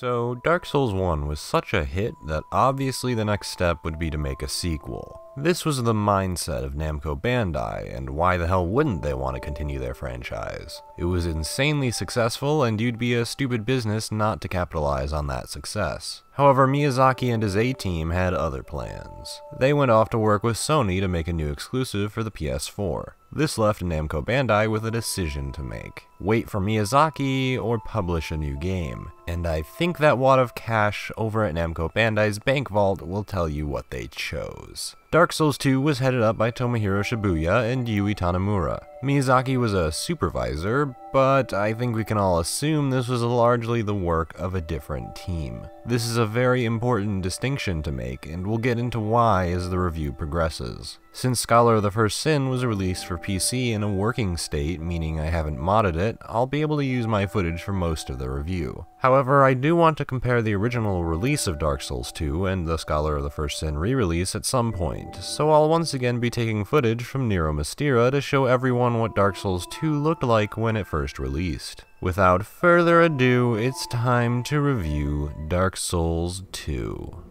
So, Dark Souls 1 was such a hit that obviously the next step would be to make a sequel. This was the mindset of Namco Bandai, and why the hell wouldn't they want to continue their franchise? It was insanely successful, and you'd be a stupid business not to capitalize on that success. However, Miyazaki and his A-team had other plans. They went off to work with Sony to make a new exclusive for the PS4. This left Namco Bandai with a decision to make. Wait for Miyazaki, or publish a new game. And I think that wad of cash over at Namco Bandai's bank vault will tell you what they chose. Dark Souls 2 was headed up by Tomohiro Shibuya and Yui Tanamura. Miyazaki was a supervisor, but I think we can all assume this was largely the work of a different team. This is a very important distinction to make, and we'll get into why as the review progresses. Since Scholar of the First Sin was released for PC in a working state, meaning I haven't modded it, I'll be able to use my footage for most of the review. However, I do want to compare the original release of Dark Souls 2 and the Scholar of the First Sin re-release at some point, so I'll once again be taking footage from Nero Mystyra to show everyone what Dark Souls 2 looked like when it first released. Without further ado, it's time to review Dark Souls 2.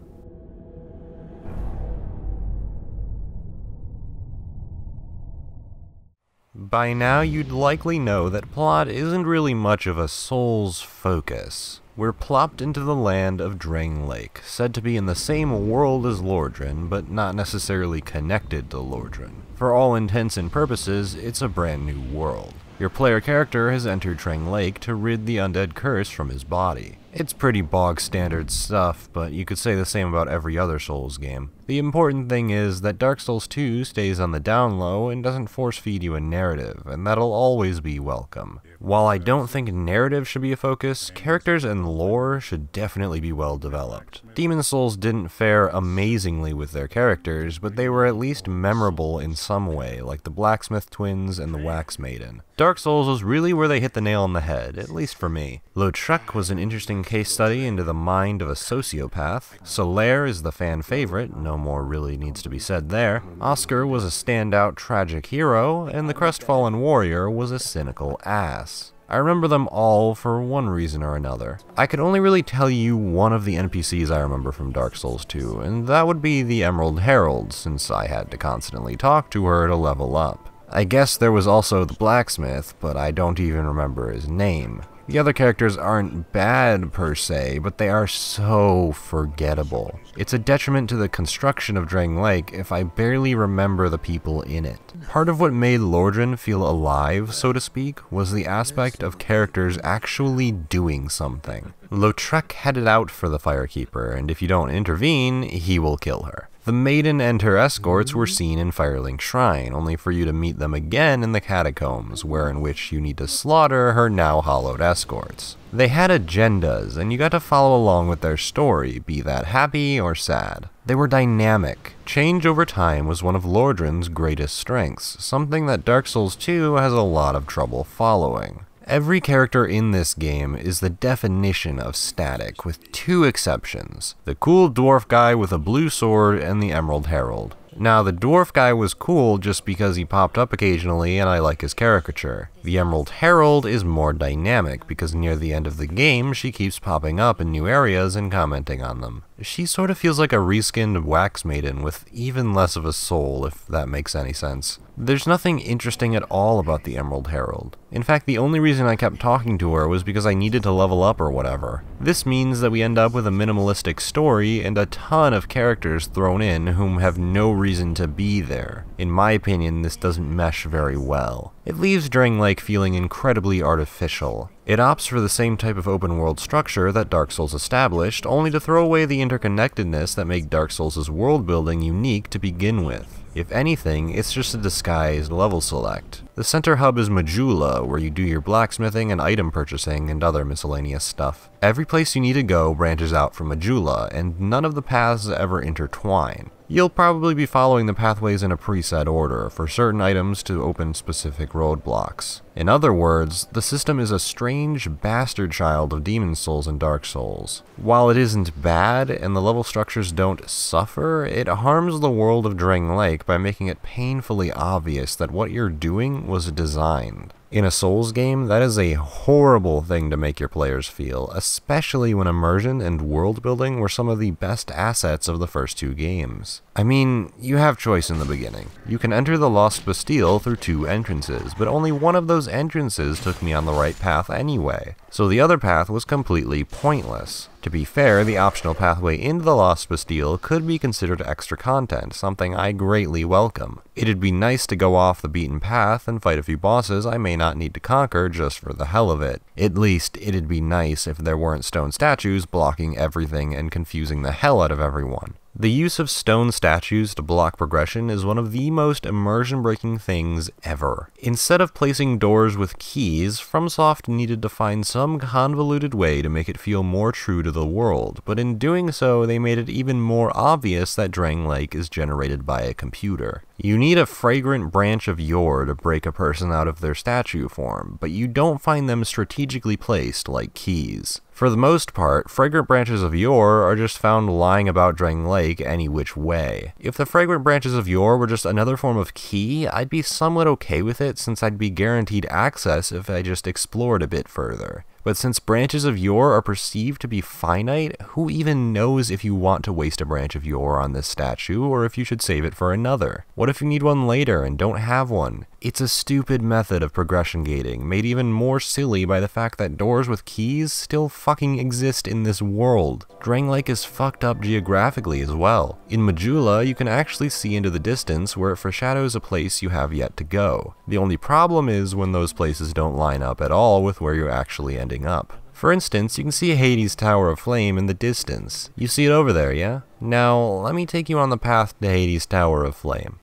By now you'd likely know that plot isn't really much of a Souls focus. We're plopped into the land of Drangleic, said to be in the same world as Lordran, but not necessarily connected to Lordran. For all intents and purposes, it's a brand new world. Your player character has entered Drangleic to rid the undead curse from his body. It's pretty bog-standard stuff, but you could say the same about every other Souls game. The important thing is that Dark Souls 2 stays on the down low and doesn't force-feed you a narrative, and that'll always be welcome. While I don't think narrative should be a focus, characters and lore should definitely be well developed. Demon's Souls didn't fare amazingly with their characters, but they were at least memorable in some way, like the Blacksmith Twins and the Wax Maiden. Dark Souls was really where they hit the nail on the head, at least for me. Lautrec was an interesting case study into the mind of a sociopath. Solaire is the fan favorite, no more really needs to be said there. Oscar was a standout tragic hero, and the crestfallen warrior was a cynical ass. I remember them all for one reason or another. I could only really tell you one of the NPCs I remember from Dark Souls 2, and that would be the Emerald Herald, since I had to constantly talk to her to level up. I guess there was also the blacksmith, but I don't even remember his name. The other characters aren't bad per se, but they are so forgettable. It's a detriment to the construction of Drangleic if I barely remember the people in it. Part of what made Lordran feel alive, so to speak, was the aspect of characters actually doing something. Lautrec had it out for the Firekeeper, and if you don't intervene, he will kill her. The Maiden and her escorts were seen in Firelink Shrine, only for you to meet them again in the Catacombs, in which you need to slaughter her now hollowed escorts. They had agendas, and you got to follow along with their story, be that happy or sad. They were dynamic. Change over time was one of Lordran's greatest strengths, something that Dark Souls 2 has a lot of trouble following. Every character in this game is the definition of static, with two exceptions: the cool dwarf guy with a blue sword and the Emerald Herald. Now, the dwarf guy was cool just because he popped up occasionally and I like his caricature. The Emerald Herald is more dynamic because near the end of the game she keeps popping up in new areas and commenting on them. She sort of feels like a reskinned Wax Maiden with even less of a soul, if that makes any sense. There's nothing interesting at all about the Emerald Herald. In fact, the only reason I kept talking to her was because I needed to level up or whatever. This means that we end up with a minimalistic story and a ton of characters thrown in whom have no reason to be there. In my opinion, this doesn't mesh very well. It leaves Drangleic feeling incredibly artificial. It opts for the same type of open-world structure that Dark Souls established, only to throw away the interconnectedness that made Dark Souls' world-building unique to begin with. If anything, it's just a disguised level select. The center hub is Majula, where you do your blacksmithing and item purchasing and other miscellaneous stuff. Every place you need to go branches out from Majula, and none of the paths ever intertwine. You'll probably be following the pathways in a preset order, for certain items to open specific roadblocks. In other words, the system is a strange bastard child of Demon Souls and Dark Souls. While it isn't bad, and the level structures don't suffer, it harms the world of Drangleic by making it painfully obvious that what you're doing was designed. In a Souls game, that is a horrible thing to make your players feel, especially when immersion and world building were some of the best assets of the first two games. I mean, you have choice in the beginning. You can enter the Lost Bastille through two entrances, but only one of those entrances took me on the right path anyway, so the other path was completely pointless. To be fair, the optional pathway into the Lost Bastille could be considered extra content, something I greatly welcome. It'd be nice to go off the beaten path and fight a few bosses I may not need to conquer just for the hell of it. At least, it'd be nice if there weren't stone statues blocking everything and confusing the hell out of everyone. The use of stone statues to block progression is one of the most immersion-breaking things ever. Instead of placing doors with keys, FromSoft needed to find some convoluted way to make it feel more true to the world, but in doing so they made it even more obvious that Drangleic is generated by a computer. You need a fragrant branch of yore to break a person out of their statue form, but you don't find them strategically placed like keys. For the most part, fragrant branches of yore are just found lying about Drangleic any which way. If the fragrant branches of yore were just another form of key, I'd be somewhat okay with it since I'd be guaranteed access if I just explored a bit further. But since branches of yore are perceived to be finite, who even knows if you want to waste a branch of yore on this statue or if you should save it for another? What if you need one later and don't have one? It's a stupid method of progression gating, made even more silly by the fact that doors with keys still fucking exist in this world. Drangleic is fucked up geographically as well. In Majula, you can actually see into the distance where it foreshadows a place you have yet to go. The only problem is when those places don't line up at all with where you're actually ending up. For instance, you can see Heide's Tower of Flame in the distance. You see it over there, yeah? Now, let me take you on the path to Heide's Tower of Flame.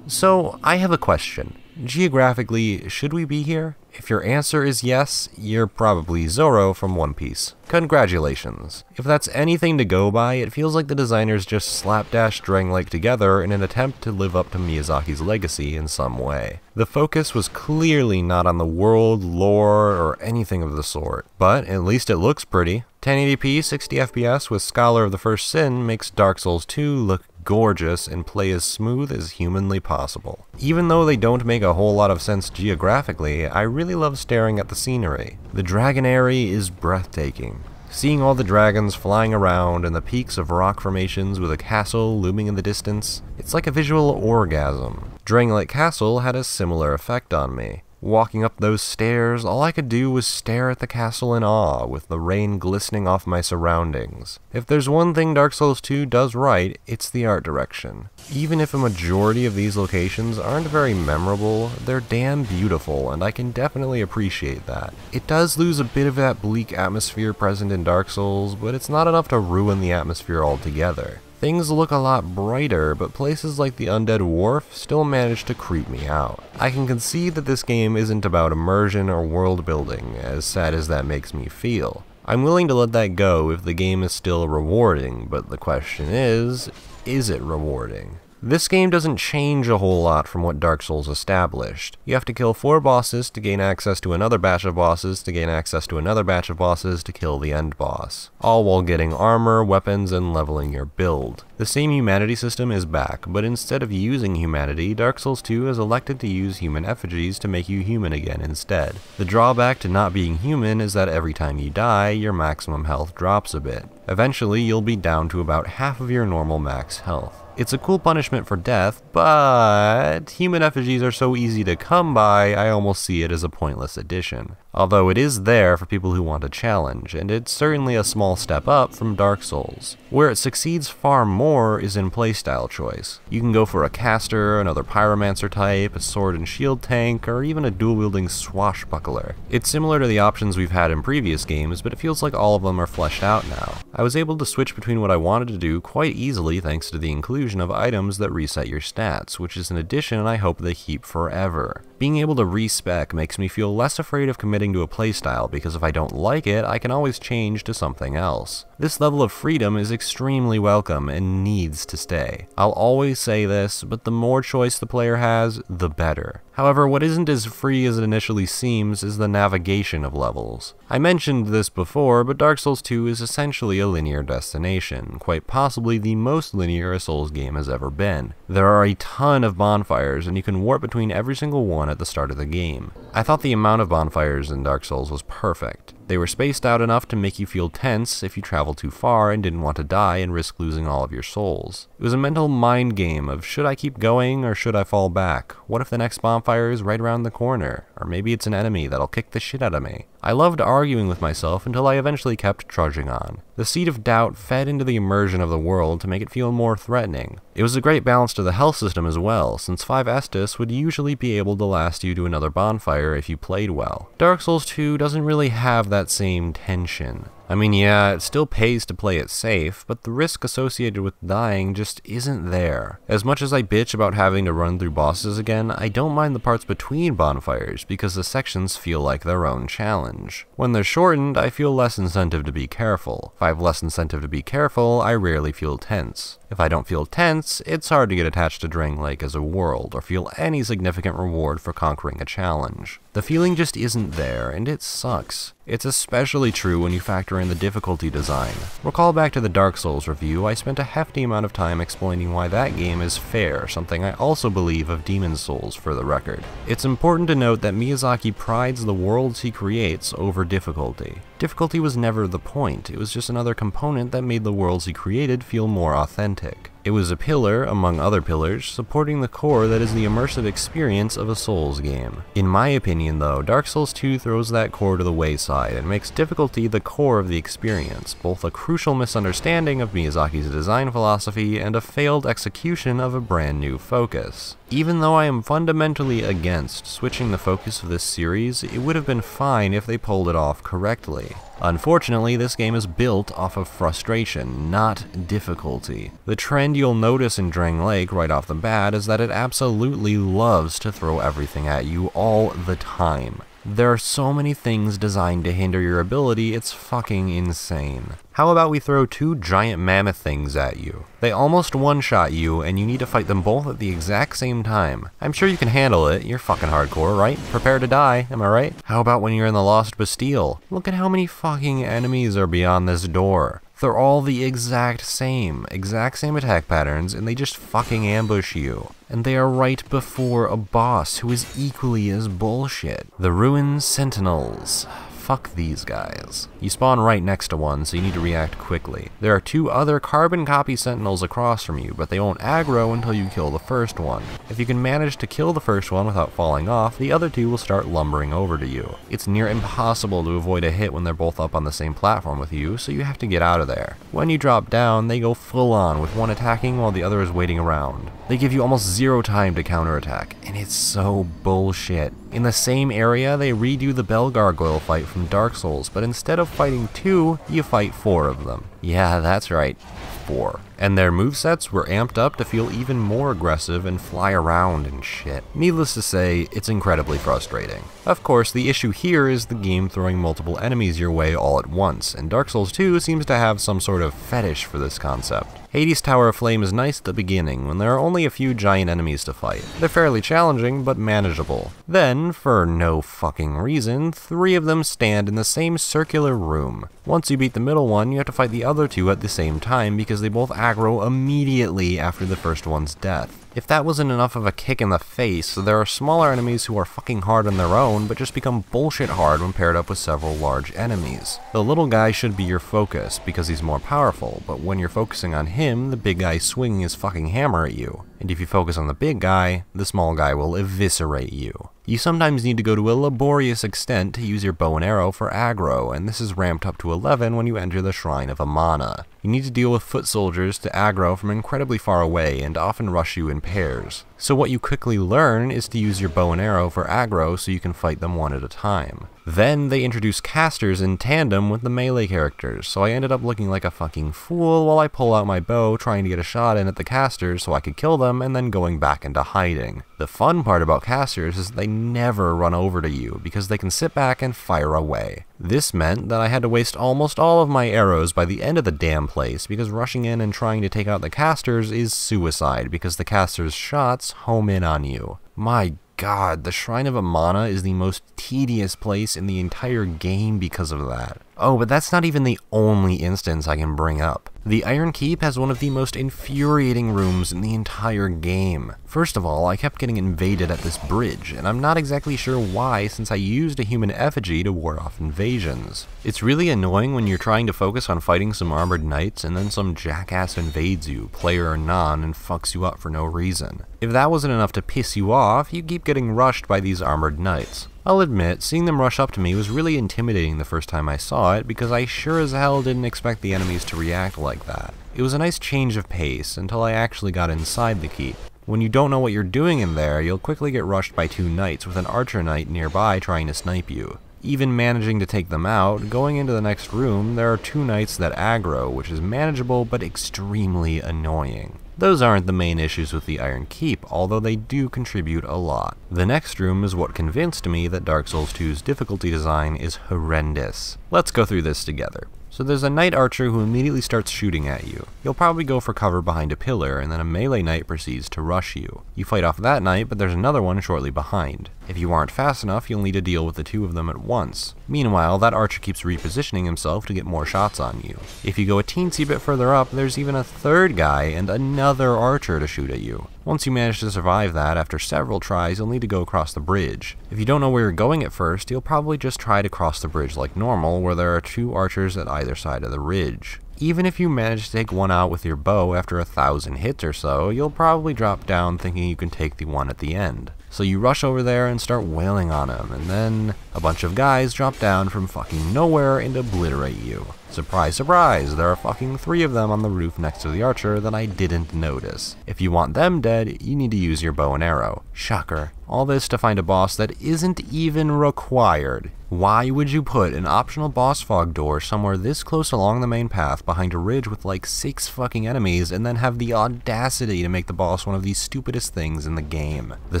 So, I have a question. Geographically, should we be here? If your answer is yes, you're probably Zoro from One Piece. Congratulations. If that's anything to go by, it feels like the designers just slapdashed Drangleic together in an attempt to live up to Miyazaki's legacy in some way. The focus was clearly not on the world, lore, or anything of the sort, but at least it looks pretty. 1080p 60fps with Scholar of the First Sin makes Dark Souls 2 look gorgeous and play as smooth as humanly possible. Even though they don't make a whole lot of sense geographically, I really love staring at the scenery. The Dragonary is breathtaking. Seeing all the dragons flying around and the peaks of rock formations with a castle looming in the distance, it's like a visual orgasm. Drangleic Castle had a similar effect on me. Walking up those stairs, all I could do was stare at the castle in awe, with the rain glistening off my surroundings. If there's one thing Dark Souls 2 does right, it's the art direction. Even if a majority of these locations aren't very memorable, they're damn beautiful, and I can definitely appreciate that. It does lose a bit of that bleak atmosphere present in Dark Souls, but it's not enough to ruin the atmosphere altogether. Things look a lot brighter, but places like the Undead Wharf still manage to creep me out. I can concede that this game isn't about immersion or world building, as sad as that makes me feel. I'm willing to let that go if the game is still rewarding, but the question is it rewarding? This game doesn't change a whole lot from what Dark Souls established. You have to kill 4 bosses to gain access to another batch of bosses to gain access to another batch of bosses to kill the end boss, all while getting armor, weapons, and leveling your build. The same humanity system is back, but instead of using humanity, Dark Souls 2 has elected to use human effigies to make you human again instead. The drawback to not being human is that every time you die, your maximum health drops a bit. Eventually, you'll be down to about half of your normal max health. It's a cool punishment for death, but human effigies are so easy to come by, I almost see it as a pointless addition. Although it is there for people who want a challenge, and it's certainly a small step up from Dark Souls. Where it succeeds far more more is in playstyle choice. You can go for a caster, another pyromancer type, a sword and shield tank, or even a dual-wielding swashbuckler. It's similar to the options we've had in previous games, but it feels like all of them are fleshed out now. I was able to switch between what I wanted to do quite easily thanks to the inclusion of items that reset your stats, which is an addition I hope they keep forever. Being able to respec makes me feel less afraid of committing to a playstyle, because if I don't like it, I can always change to something else. This level of freedom is extremely welcome and needs to stay. I'll always say this, but the more choice the player has, the better. However, what isn't as free as it initially seems is the navigation of levels. I mentioned this before, but Dark Souls 2 is essentially a linear destination, quite possibly the most linear a Souls game has ever been. There are a ton of bonfires, and you can warp between every single one at the start of the game. I thought the amount of bonfires in Dark Souls was perfect. They were spaced out enough to make you feel tense if you traveled too far and didn't want to die and risk losing all of your souls. It was a mental mind game of should I keep going or should I fall back? What if the next bonfire is right around the corner? Or maybe it's an enemy that'll kick the shit out of me. I loved arguing with myself until I eventually kept trudging on. The seed of doubt fed into the immersion of the world to make it feel more threatening. It was a great balance to the health system as well, since 5 Estus would usually be able to last you to another bonfire if you played well. Dark Souls 2 doesn't really have that same tension. I mean, yeah, it still pays to play it safe, but the risk associated with dying just isn't there. As much as I bitch about having to run through bosses again, I don't mind the parts between bonfires because the sections feel like their own challenge. When they're shortened, I feel less incentive to be careful. If I have less incentive to be careful, I rarely feel tense. If I don't feel tense, it's hard to get attached to Drangleic as a world, or feel any significant reward for conquering a challenge. The feeling just isn't there, and it sucks. It's especially true when you factor in the difficulty design. Recall back to the Dark Souls review, I spent a hefty amount of time explaining why that game is fair, something I also believe of Demon's Souls for the record. It's important to note that Miyazaki prides the worlds he creates over difficulty. Difficulty was never the point, it was just another component that made the worlds he created feel more authentic. It was a pillar, among other pillars, supporting the core that is the immersive experience of a Souls game. In my opinion though, Dark Souls 2 throws that core to the wayside and makes difficulty the core of the experience, both a crucial misunderstanding of Miyazaki's design philosophy and a failed execution of a brand new focus. Even though I am fundamentally against switching the focus of this series, it would have been fine if they pulled it off correctly. Unfortunately, this game is built off of frustration, not difficulty. The trend you'll notice in Drangleic right off the bat is that it absolutely loves to throw everything at you all the time. There are so many things designed to hinder your ability, it's fucking insane. How about we throw 2 giant mammoth things at you? They almost one-shot you, and you need to fight them both at the exact same time. I'm sure you can handle it, you're fucking hardcore, right? Prepare to die, am I right? How about when you're in the Lost Bastille? Look at how many fucking enemies are beyond this door. They're all the exact same attack patterns, and they just fucking ambush you. And they are right before a boss who is equally as bullshit. The Ruined Sentinels. Fuck these guys. You spawn right next to one, so you need to react quickly. There are 2 other carbon copy sentinels across from you, but they won't aggro until you kill the first one. If you can manage to kill the first one without falling off, the other 2 will start lumbering over to you. It's near impossible to avoid a hit when they're both up on the same platform with you, so you have to get out of there. When you drop down, they go full on, with one attacking while the other is waiting around. They give you almost 0 time to counterattack, and it's so bullshit. In the same area, they redo the Bell Gargoyle fight from Dark Souls, but instead of fighting 2, you fight 4 of them. Yeah, that's right, 4. And their movesets were amped up to feel even more aggressive and fly around and shit. Needless to say, it's incredibly frustrating. Of course, the issue here is the game throwing multiple enemies your way all at once, and Dark Souls 2 seems to have some sort of fetish for this concept. Heide's Tower of Flame is nice at the beginning, when there are only a few giant enemies to fight. They're fairly challenging, but manageable. Then, for no fucking reason, 3 of them stand in the same circular room. Once you beat the middle one, you have to fight the other 2 at the same time because they both aggro immediately after the first one's death. If that wasn't enough of a kick in the face, there are smaller enemies who are fucking hard on their own, but just become bullshit hard when paired up with several large enemies. The little guy should be your focus, because he's more powerful, but when you're focusing on him, the big guy swinging his fucking hammer at you. and if you focus on the big guy, the small guy will eviscerate you. You sometimes need to go to a laborious extent to use your bow and arrow for aggro, and this is ramped up to 11 when you enter the Shrine of Amana. You need to deal with foot soldiers to aggro from incredibly far away and often rush you in pairs. So what you quickly learn is to use your bow and arrow for aggro so you can fight them one at a time. Then they introduce casters in tandem with the melee characters, so I ended up looking like a fucking fool while I pull out my bow trying to get a shot in at the casters so I could kill them and then going back into hiding. The fun part about casters is they never run over to you because they can sit back and fire away. This meant that I had to waste almost all of my arrows by the end of the damn place because rushing in and trying to take out the casters is suicide because the casters' shots home in on you. My God, the Shrine of Amana is the most tedious place in the entire game because of that. Oh, but that's not even the only instance I can bring up. The Iron Keep has one of the most infuriating rooms in the entire game. First of all, I kept getting invaded at this bridge, and I'm not exactly sure why since I used a human effigy to ward off invasions. It's really annoying when you're trying to focus on fighting some armored knights and then some jackass invades you, player or non, and fucks you up for no reason. If that wasn't enough to piss you off, you keep getting rushed by these armored knights. I'll admit, seeing them rush up to me was really intimidating the first time I saw it because I sure as hell didn't expect the enemies to react like that. It was a nice change of pace until I actually got inside the keep. When you don't know what you're doing in there, you'll quickly get rushed by two knights with an archer knight nearby trying to snipe you. Even managing to take them out, going into the next room, there are two knights that aggro, which is manageable but extremely annoying. Those aren't the main issues with the Iron Keep, although they do contribute a lot. The next room is what convinced me that Dark Souls 2's difficulty design is horrendous. Let's go through this together. So there's a knight archer who immediately starts shooting at you. You'll probably go for cover behind a pillar, and then a melee knight proceeds to rush you. You fight off that knight, but there's another one shortly behind. If you aren't fast enough, you'll need to deal with the two of them at once. Meanwhile, that archer keeps repositioning himself to get more shots on you. If you go a teensy bit further up, there's even a third guy and another archer to shoot at you. Once you manage to survive that, after several tries, you'll need to go across the bridge. If you don't know where you're going at first, you'll probably just try to cross the bridge like normal, where there are two archers at either side of the ridge. Even if you manage to take one out with your bow after 1,000 hits or so, you'll probably drop down thinking you can take the one at the end. So you rush over there and start wailing on him, and then a bunch of guys drop down from fucking nowhere and obliterate you. Surprise, surprise, there are fucking three of them on the roof next to the archer that I didn't notice. If you want them dead, you need to use your bow and arrow. Shocker. All this to find a boss that isn't even required. Why would you put an optional boss fog door somewhere this close along the main path behind a ridge with like 6 fucking enemies and then have the audacity to make the boss one of the stupidest things in the game? The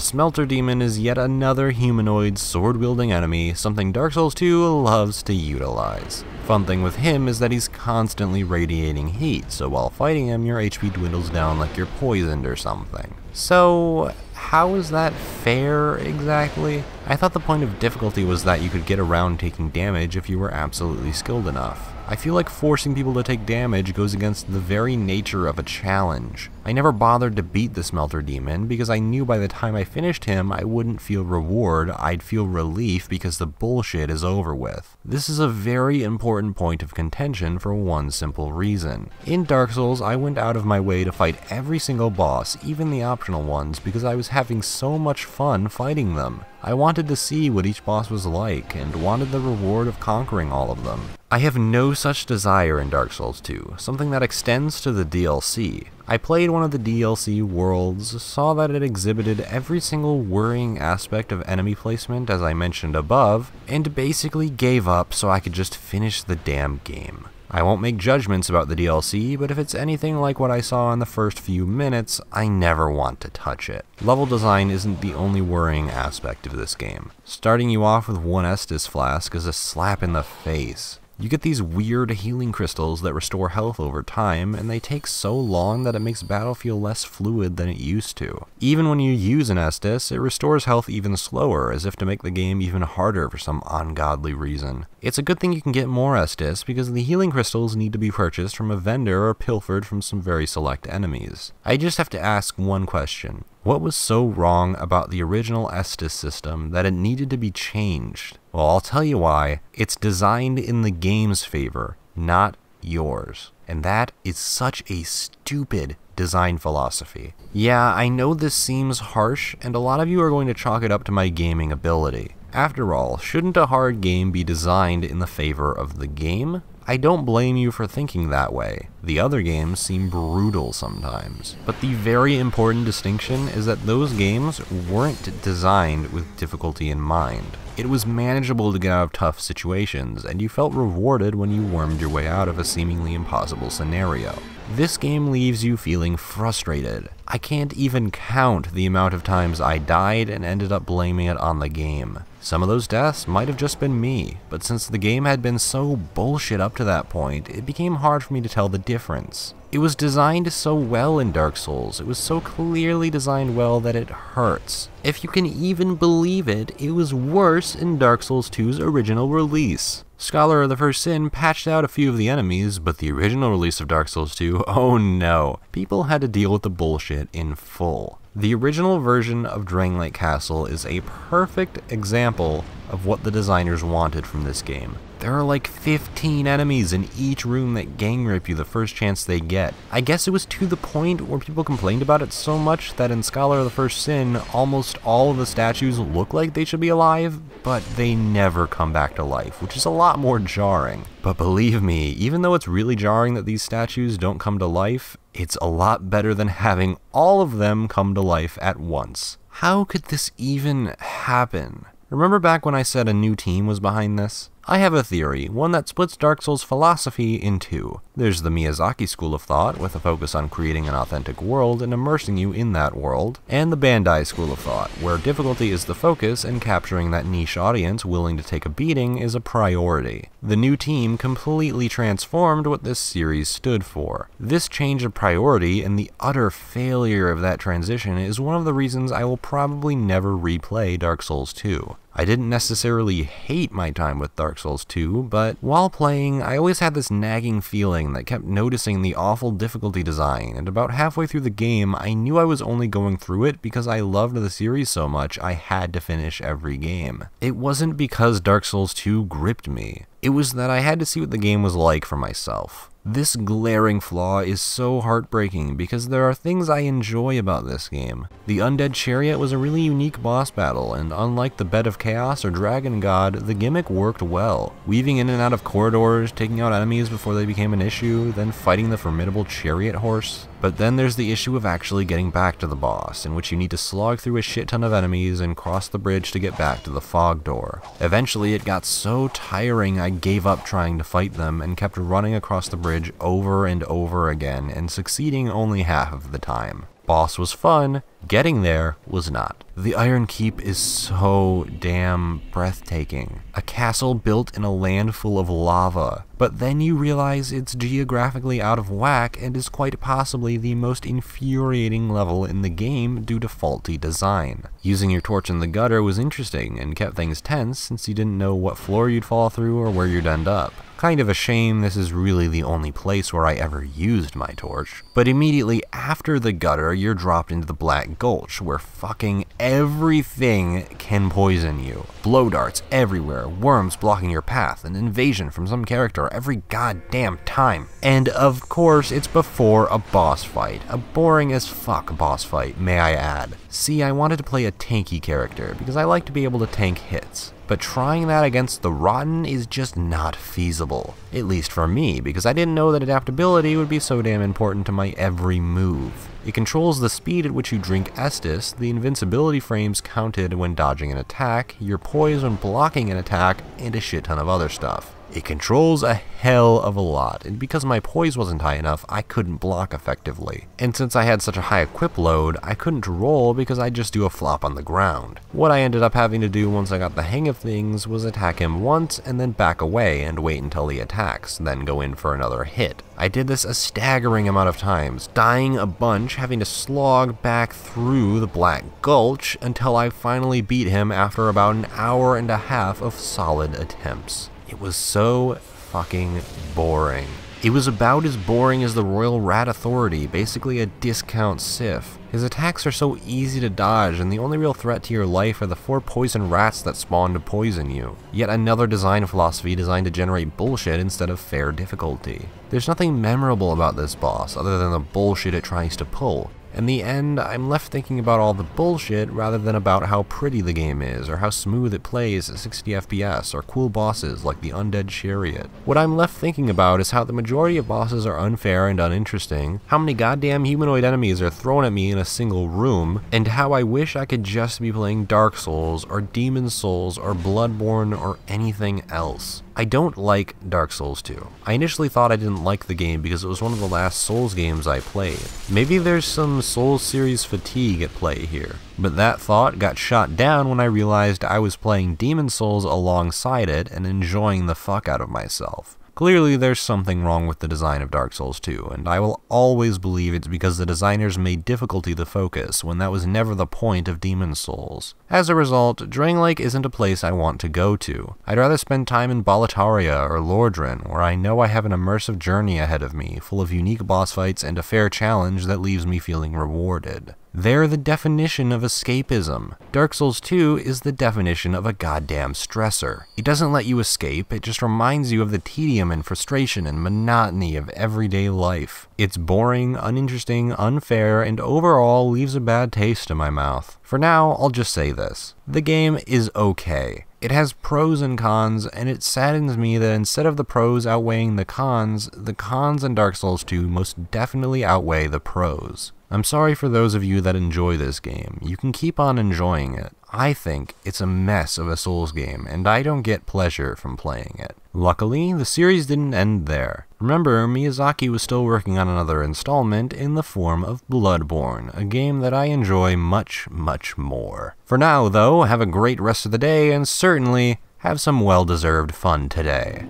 Smelter Demon is yet another humanoid sword-wielding enemy, something Dark Souls 2 loves to utilize. Fun thing with him is that he's constantly radiating heat, so while fighting him your HP dwindles down like you're poisoned or something. So how is that fair exactly? I thought the point of difficulty was that you could get around taking damage if you were absolutely skilled enough. I feel like forcing people to take damage goes against the very nature of a challenge. I never bothered to beat the Smelter Demon because I knew by the time I finished him I wouldn't feel reward, I'd feel relief because the bullshit is over with. This is a very important point of contention for one simple reason. In Dark Souls, I went out of my way to fight every single boss, even the optional ones, because I was having so much fun fighting them. I wanted to see what each boss was like, and wanted the reward of conquering all of them. I have no such desire in Dark Souls 2, something that extends to the DLC. I played one of the DLC worlds, saw that it exhibited every single worrying aspect of enemy placement as I mentioned above, and basically gave up so I could just finish the damn game. I won't make judgments about the DLC, but if it's anything like what I saw in the first few minutes, I never want to touch it. Level design isn't the only worrying aspect of this game. Starting you off with one Estus flask is a slap in the face. You get these weird healing crystals that restore health over time, and they take so long that it makes battle feel less fluid than it used to. Even when you use an Estus, it restores health even slower, as if to make the game even harder for some ungodly reason. It's a good thing you can get more Estus, because the healing crystals need to be purchased from a vendor or pilfered from some very select enemies. I just have to ask one question. What was so wrong about the original Estus system that it needed to be changed? Well, I'll tell you why. It's designed in the game's favor, not yours. And that is such a stupid design philosophy. Yeah, I know this seems harsh, and a lot of you are going to chalk it up to my gaming ability. After all, shouldn't a hard game be designed in the favor of the game? I don't blame you for thinking that way. The other games seem brutal sometimes. But the very important distinction is that those games weren't designed with difficulty in mind. It was manageable to get out of tough situations, and you felt rewarded when you wormed your way out of a seemingly impossible scenario. This game leaves you feeling frustrated. I can't even count the amount of times I died and ended up blaming it on the game. Some of those deaths might have just been me, but since the game had been so bullshit up to that point, it became hard for me to tell the difference. It was designed so well in Dark Souls, it was so clearly designed well that it hurts. If you can even believe it, it was worse in Dark Souls 2's original release. Scholar of the First Sin patched out a few of the enemies, but the original release of Dark Souls 2, oh no, people had to deal with the bullshit in full. The original version of Drangleic Castle is a perfect example of what the designers wanted from this game. There are like 15 enemies in each room that gang rip you the first chance they get. I guess it was to the point where people complained about it so much that in Scholar of the First Sin, almost all of the statues look like they should be alive, but they never come back to life, which is a lot more jarring. But believe me, even though it's really jarring that these statues don't come to life, it's a lot better than having all of them come to life at once. How could this even happen? Remember back when I said a new team was behind this? I have a theory, one that splits Dark Souls philosophy in two. There's the Miyazaki school of thought, with a focus on creating an authentic world and immersing you in that world, and the Bandai school of thought, where difficulty is the focus and capturing that niche audience willing to take a beating is a priority. The new team completely transformed what this series stood for. This change of priority and the utter failure of that transition is one of the reasons I will probably never replay Dark Souls 2. I didn't necessarily hate my time with Dark Souls 2, but while playing, I always had this nagging feeling that kept noticing the awful difficulty design, and about halfway through the game, I knew I was only going through it because I loved the series so much I had to finish every game. It wasn't because Dark Souls 2 gripped me. It was that I had to see what the game was like for myself. This glaring flaw is so heartbreaking because there are things I enjoy about this game. The Undead Chariot was a really unique boss battle, and unlike the Bed of Chaos or Dragon God, the gimmick worked well. Weaving in and out of corridors, taking out enemies before they became an issue, then fighting the formidable chariot horse. But then there's the issue of actually getting back to the boss, in which you need to slog through a shit ton of enemies and cross the bridge to get back to the fog door. Eventually it got so tiring I gave up trying to fight them and kept running across the bridge over and over again and succeeding only half of the time. Boss was fun, getting there was not. The Iron Keep is so damn breathtaking. A castle built in a land full of lava, but then you realize it's geographically out of whack and is quite possibly the most infuriating level in the game due to faulty design. Using your torch in the gutter was interesting and kept things tense since you didn't know what floor you'd fall through or where you'd end up. Kind of a shame this is really the only place where I ever used my torch. But immediately after the gutter, you're dropped into the Black Gulch, where fucking everything can poison you. Blow darts everywhere, worms blocking your path, an invasion from some character every goddamn time. And of course, it's before a boss fight. A boring as fuck boss fight, may I add. See, I wanted to play a tanky character, because I like to be able to tank hits. But trying that against the Rotten is just not feasible. At least for me, because I didn't know that adaptability would be so damn important to my every move. It controls the speed at which you drink Estus, the invincibility frames counted when dodging an attack, your poise when blocking an attack, and a shit ton of other stuff. It controls a hell of a lot, and because my poise wasn't high enough, I couldn't block effectively. And since I had such a high equip load, I couldn't roll because I'd just do a flop on the ground. What I ended up having to do once I got the hang of things was attack him once, and then back away and wait until he attacks, then go in for another hit. I did this a staggering amount of times, dying a bunch, having to slog back through the Black Gulch until I finally beat him after about an hour and a half of solid attempts. It was so fucking boring. It was about as boring as the Royal Rat Authority, basically a discount Sif. His attacks are so easy to dodge, and the only real threat to your life are the 4 poison rats that spawn to poison you. Yet another design philosophy designed to generate bullshit instead of fair difficulty. There's nothing memorable about this boss, other than the bullshit it tries to pull. In the end, I'm left thinking about all the bullshit rather than about how pretty the game is, or how smooth it plays at 60 FPS, or cool bosses like the Undead Chariot. What I'm left thinking about is how the majority of bosses are unfair and uninteresting, how many goddamn humanoid enemies are thrown at me in a single room, and how I wish I could just be playing Dark Souls, or Demon Souls, or Bloodborne, or anything else. I don't like Dark Souls 2. I initially thought I didn't like the game because it was one of the last Souls games I played. Maybe there's some Souls series fatigue at play here, but that thought got shot down when I realized I was playing Demon Souls alongside it and enjoying the fuck out of myself. Clearly there's something wrong with the design of Dark Souls 2, and I will always believe it's because the designers made difficulty the focus, when that was never the point of Demon Souls. As a result, Drangleic isn't a place I want to go to. I'd rather spend time in Boletaria or Lordran, where I know I have an immersive journey ahead of me, full of unique boss fights and a fair challenge that leaves me feeling rewarded. They're the definition of escapism. Dark Souls 2 is the definition of a goddamn stressor. It doesn't let you escape, it just reminds you of the tedium and frustration and monotony of everyday life. It's boring, uninteresting, unfair, and overall leaves a bad taste in my mouth. For now, I'll just say this. The game is okay. It has pros and cons, and it saddens me that instead of the pros outweighing the cons in Dark Souls 2 most definitely outweigh the pros. I'm sorry for those of you that enjoy this game. You can keep on enjoying it. I think it's a mess of a Souls game, and I don't get pleasure from playing it. Luckily, the series didn't end there. Remember, Miyazaki was still working on another installment in the form of Bloodborne, a game that I enjoy much, much more. For now, though, have a great rest of the day, and certainly have some well-deserved fun today.